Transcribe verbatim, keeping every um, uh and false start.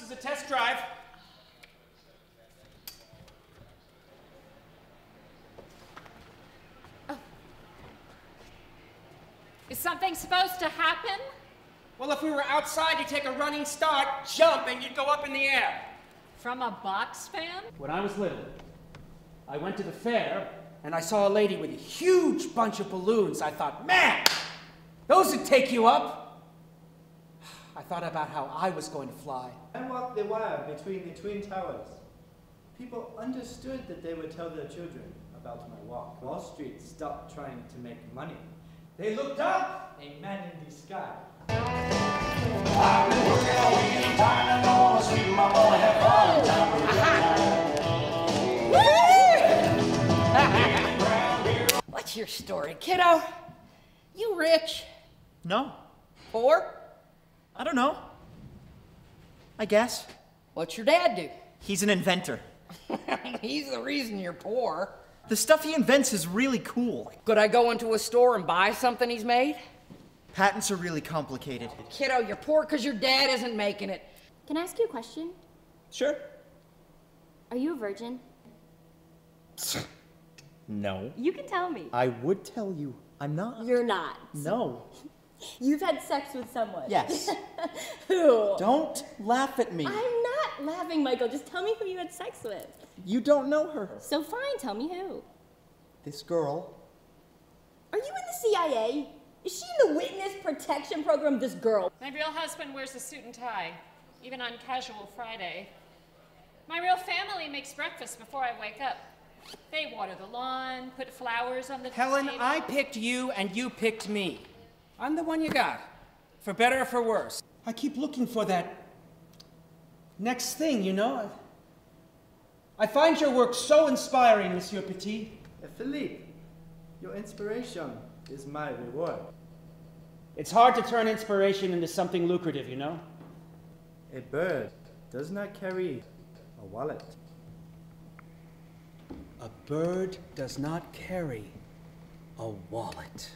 this is a test drive. Oh. Is something supposed to happen? Well, if we were outside, you'd take a running start, jump, and you'd go up in the air. From a box fan? When I was little, I went to the fair, and I saw a lady with a huge bunch of balloons. I thought, man, those would take you up. I thought about how I was going to fly. I walked the wire between the Twin Towers. People understood that they would tell their children about my walk. Wall Street stopped trying to make money. They looked up, a man in the sky. I've been working all week and tired, I wanna sleep, I'm gonna have all the time for you. What's your story, kiddo? You rich? No. Poor? I don't know. I guess. What's your dad do? He's an inventor. He's the reason you're poor. The stuff he invents is really cool. Could I go into a store and buy something he's made? Patents are really complicated. Kiddo, you're poor because your dad isn't making it. Can I ask you a question? Sure. Are you a virgin? No. You can tell me. I would tell you. I'm not. You're not. No. You've had sex with someone. Yes. Who? Don't laugh at me. I'm not laughing, Michael. Just tell me who you had sex with. You don't know her. So fine, tell me who. This girl. Are you in the C I A? Is she in the Witness Protection Program, this girl? My real husband wears a suit and tie, even on casual Friday. My real family makes breakfast before I wake up. They water the lawn, put flowers on the Helen, table. I picked you and you picked me. I'm the one you got, for better or for worse. I keep looking for that next thing, you know? I find your work so inspiring, Monsieur Petit. Philippe, your inspiration is my reward. It's hard to turn inspiration into something lucrative, you know? A bird does not carry a wallet. A bird does not carry a wallet.